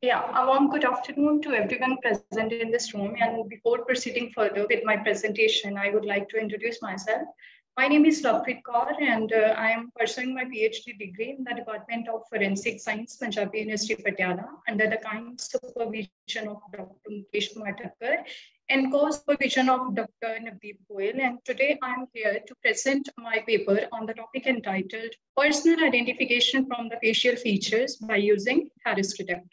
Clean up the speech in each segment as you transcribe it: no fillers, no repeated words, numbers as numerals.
Yeah, a warm good afternoon to everyone present in this room. And before proceeding further with my presentation, I would like to introduce myself. My name is Lovepreet Kaur, and I am pursuing my PhD degree in the Department of Forensic Science, Punjabi University, Patiala, under the kind supervision of Dr. Mishma Thakur and co-supervision of Dr. Nabdeep Goyal. And today I'm here to present my paper on the topic entitled Personal Identification from the Facial Features by Using Harris Detector.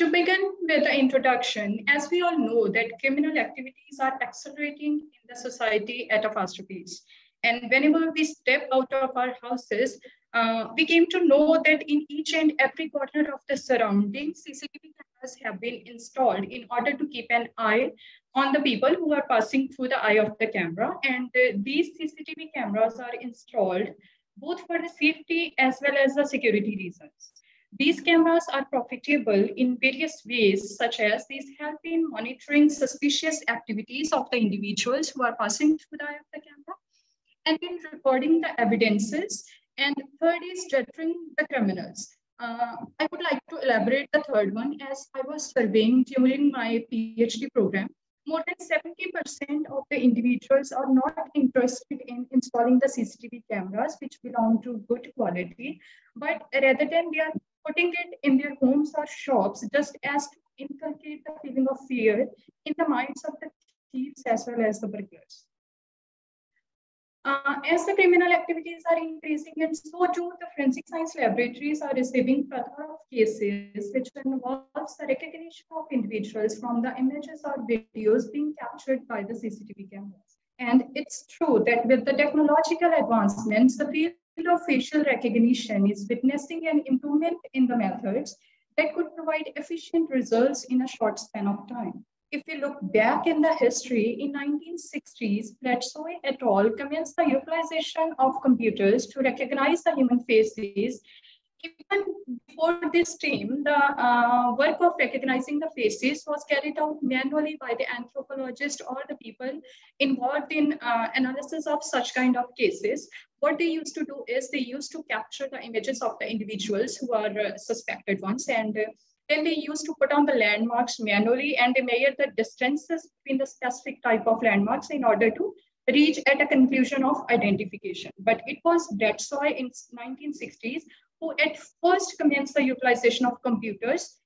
To begin with the introduction, as we all know that criminal activities are accelerating in the society at a faster pace. And whenever we step out of our houses, we came to know that in each and every corner of the surroundings, CCTV cameras have been installed in order to keep an eye on the people who are passing through the eye of the camera. And these CCTV cameras are installed both for the safety as well as the security reasons. These cameras are profitable in various ways, such as these help in monitoring suspicious activities of the individuals who are passing through the eye of the camera, and in recording the evidences, and third is deterring the criminals. I would like to elaborate the third one, as I was surveying during my PhD program. More than 70% of the individuals are not interested in installing the CCTV cameras, which belong to good quality, but rather than they are putting it in their homes or shops, just as to inculcate the feeling of fear in the minds of the thieves as well as the burglars. As the criminal activities are increasing, and so too the forensic science laboratories are receiving plethora of cases which involves the recognition of individuals from the images or videos being captured by the CCTV cameras. And it's true that with the technological advancements, the field of facial recognition is witnessing an improvement in the methods that could provide efficient results in a short span of time. If we look back in the history, in 1960s, Bledsoe et al. Commenced the utilization of computers to recognize the human faces. Even before this time, the work of recognizing the faces was carried out manually by the anthropologist or the people involved in analysis of such kind of cases. What they used to do is they used to capture the images of the individuals who are suspected ones, and then they used to put on the landmarks manually, and they measured the distances between the specific type of landmarks in order to reach at a conclusion of identification. But it was Bledsoe in 1960s who at first commenced the utilization of computers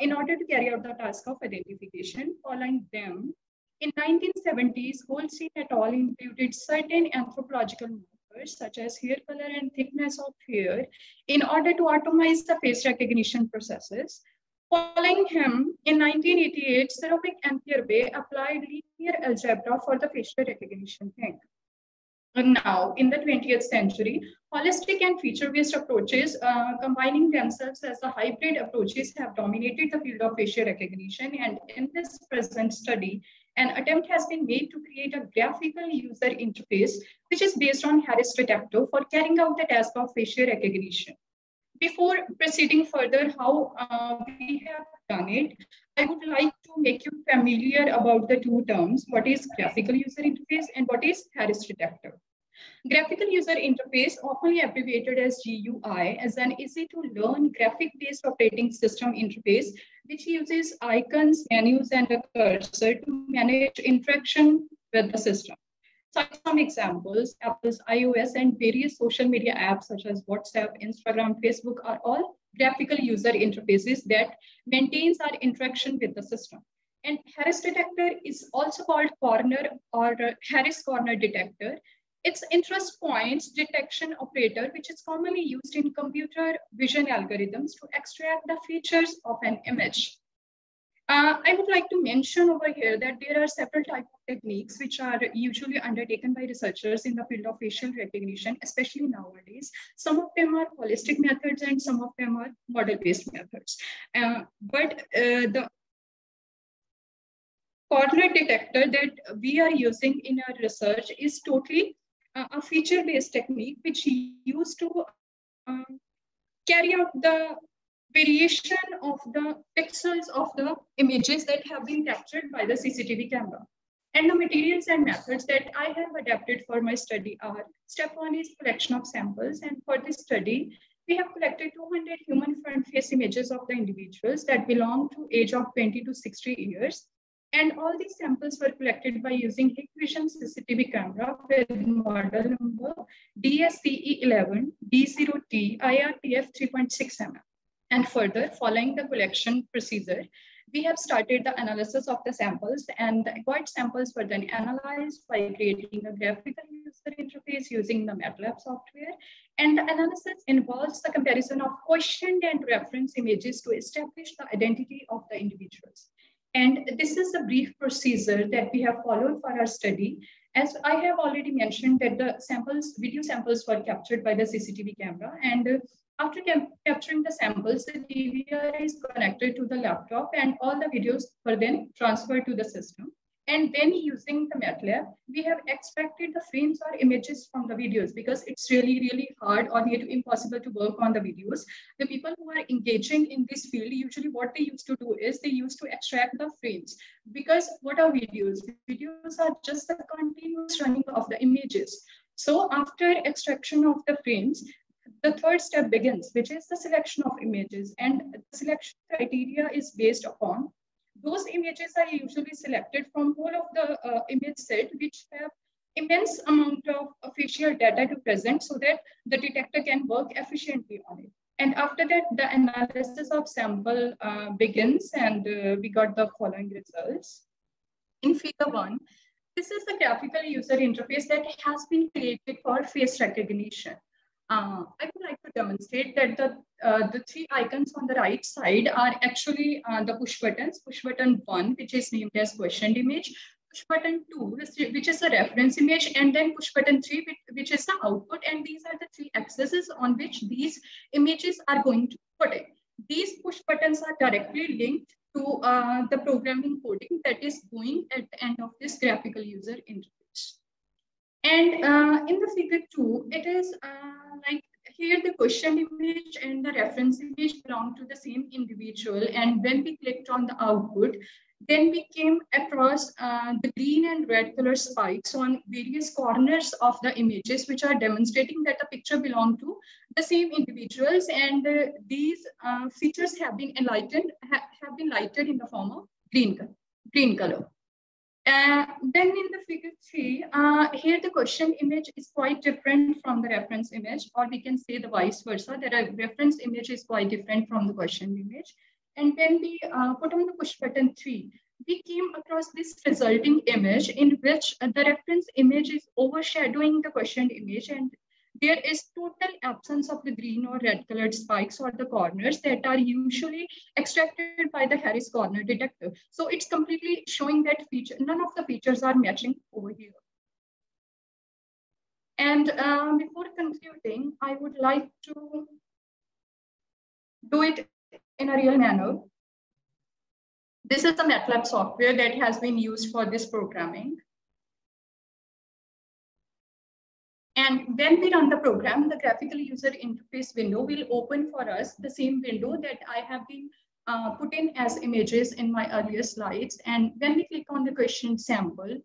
in order to carry out the task of identification. Following them, in 1970s, Goldstein et al. Included certain anthropological markers such as hair color and thickness of hair in order to automate the face recognition processes. Following him, in 1988, Seropic and Pierbe applied linear algebra for the facial recognition thing. And now, in the 20th century, holistic and feature-based approaches combining themselves as the hybrid approaches have dominated the field of facial recognition. And in this present study, an attempt has been made to create a graphical user interface, which is based on Harris Detector for carrying out the task of facial recognition. Before proceeding further how we have done it, I would like to make you familiar about the two terms, what is graphical user interface and what is Harris Detector. Graphical user interface, often abbreviated as GUI, is an easy-to-learn graphic-based operating system interface which uses icons, menus, and a cursor to manage interaction with the system. Some examples, Apple's iOS and various social media apps such as WhatsApp, Instagram, Facebook are all graphical user interfaces that maintains our interaction with the system. And Harris Detector is also called Corner or Harris Corner Detector. Its interest points detection operator, which is commonly used in computer vision algorithms to extract the features of an image. I would like to mention over here that there are several types of techniques which are usually undertaken by researchers in the field of facial recognition, especially nowadays. Some of them are holistic methods and some of them are model-based methods. But the corner detector that we are using in our research is totally a feature-based technique which used to carry out the variation of the pixels of the images that have been captured by the CCTV camera. And the materials and methods that I have adapted for my study are, step one is collection of samples, and for this study, We have collected 200 human front face images of the individuals that belong to age of 20 to 60 years. And all these samples were collected by using Hikvision CCTV camera with model number DSCE11 D0T IRTF 3.6 mm. And further, following the collection procedure, we have started the analysis of the samples, and the acquired samples were then analyzed by creating a graphical user interface using the MATLAB software. And the analysis involves the comparison of quotient and reference images to establish the identity of the individuals. And this is a brief procedure that we have followed for our study. As I have already mentioned that the samples, video samples were captured by the CCTV camera, and after capturing the samples, the DVR is connected to the laptop and all the videos were then transferred to the system. And then using the MATLAB, we have extracted the frames or images from the videos, because it's really, really hard or near to impossible to work on the videos. The people who are engaging in this field, usually what they used to do is they used to extract the frames, because what are videos? Videos are just the continuous running of the images. So after extraction of the frames, the third step begins, which is the selection of images, and the selection criteria is based upon those images are usually selected from all of the image set which have immense amount of facial data to present so that the detector can work efficiently on it. And after that, the analysis of sample begins, and we got the following results. In figure 1, this is the graphical user interface that has been created for face recognition. I would like to demonstrate that the three icons on the right side are actually the push buttons. Push button 1, which is named as quotient image, push button 2, which is a reference image, and then push button 3, which is the output. And these are the three axes on which these images are going to put it. These push buttons are directly linked to the programming coding that is going at the end of this graphical user interface. And in the figure 2, it is like here the quotient image and the reference image belong to the same individual. And when we clicked on the output, then we came across the green and red color spikes on various corners of the images, which are demonstrating that the picture belonged to the same individuals. And these features have been lighted in the form of green color. Then in the figure 3, here the quotient image is quite different from the reference image, or we can say the vice versa, that a reference image is quite different from the quotient image. And when we put on the push button 3, we came across this resulting image in which the reference image is overshadowing the quotient image, and there is total absence of the green or red colored spikes or the corners that are usually extracted by the Harris Corner Detector. So it's completely showing that feature. None of the features are matching over here. And before concluding, I would like to do it in a real manner. This is the MATLAB software that has been used for this programming. And when we run the program, the graphical user interface window will open for us the same window that I have been put in as images in my earlier slides. And when we click on the quotient sample,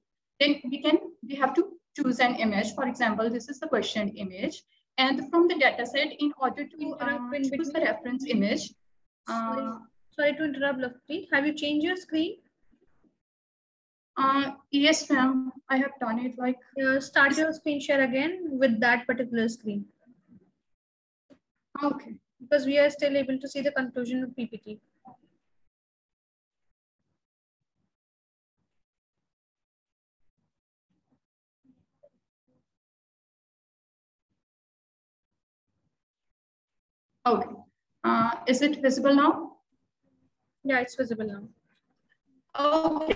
then we have to choose an image. For example, this is the quotient image. And from the data set, in order to choose the reference image. Sorry to interrupt, Lovepreet. Have you changed your screen? Yes, ma'am. I have done it. Like start your screen share again with that particular screen. Okay. Because we are still able to see the conclusion of PPT. Okay. Is it visible now? Yeah, it's visible now. Okay,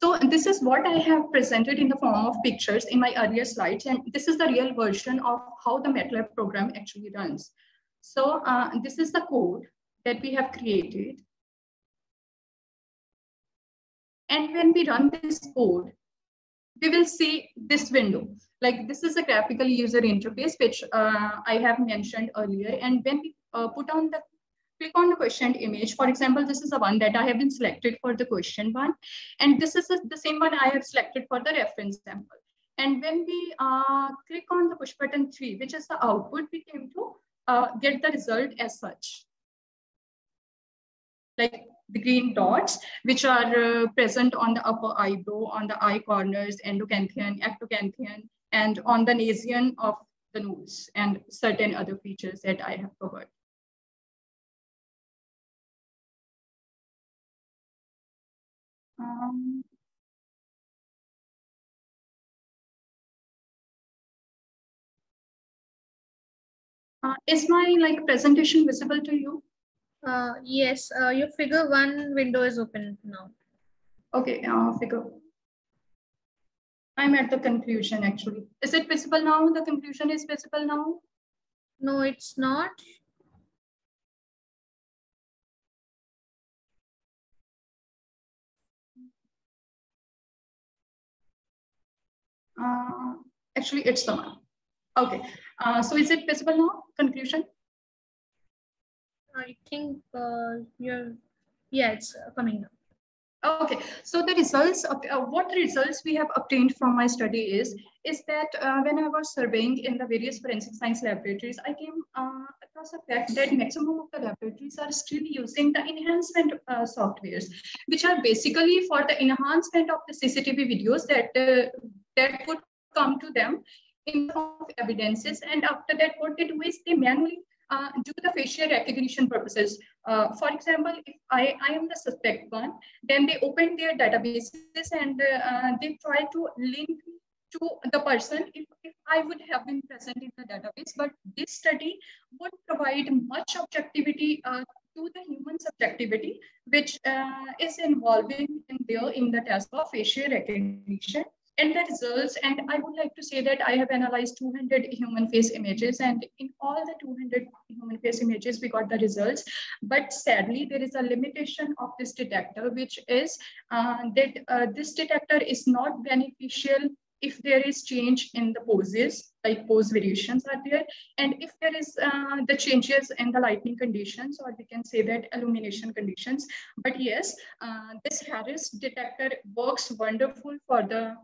so this is what I have presented in the form of pictures in my earlier slides, and this is the real version of how the MATLAB program actually runs. So this is the code that we have created. And when we run this code, we will see this window. Like this is the graphical user interface, which I have mentioned earlier. And when we click on the quotient image. For example, this is the one that I have been selected for the quotient one. And this is the same one I have selected for the reference sample. And when we click on the push button 3, which is the output, we came to get the result as such. Like the green dots, which are present on the upper eyebrow, on the eye corners, endocanthian, ectocanthian, and on the nasion of the nose, and certain other features that I have covered. Is my presentation visible to you? Yes, your figure 1 window is open now. Okay, figure. I'm at the conclusion actually. Is it visible now? The conclusion is visible now? No, it's not. Actually, it's the one. Okay. So is it visible now? Conclusion? I think it's coming now. Okay, so the results, what results we have obtained from my study is that when I was surveying in the various forensic science laboratories, I came across the fact that maximum of the laboratories are still using the enhancement softwares, which are basically for the enhancement of the CCTV videos that would come to them in form of evidences. And after that, what they do is they manually do the facial recognition purposes. For example, if I am the suspect one, then they open their databases and they try to link to the person if I would have been present in the database. But this study would provide much objectivity to the human subjectivity, which is involving in the task of facial recognition. And the results, and I would like to say that I have analyzed 200 human face images, and in all the 200 human face images, we got the results. But sadly, there is a limitation of this detector, which is that this detector is not beneficial if there is change in the poses, like pose variations are there, and if there is the changes in the lighting conditions, or we can say that illumination conditions. But yes, this Harris detector works wonderful for the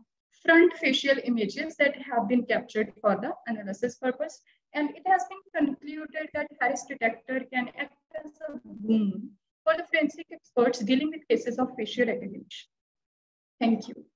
front facial images that have been captured for the analysis purpose. And it has been concluded that Harris detector can act as a boon for the forensic experts dealing with cases of facial recognition. Thank you.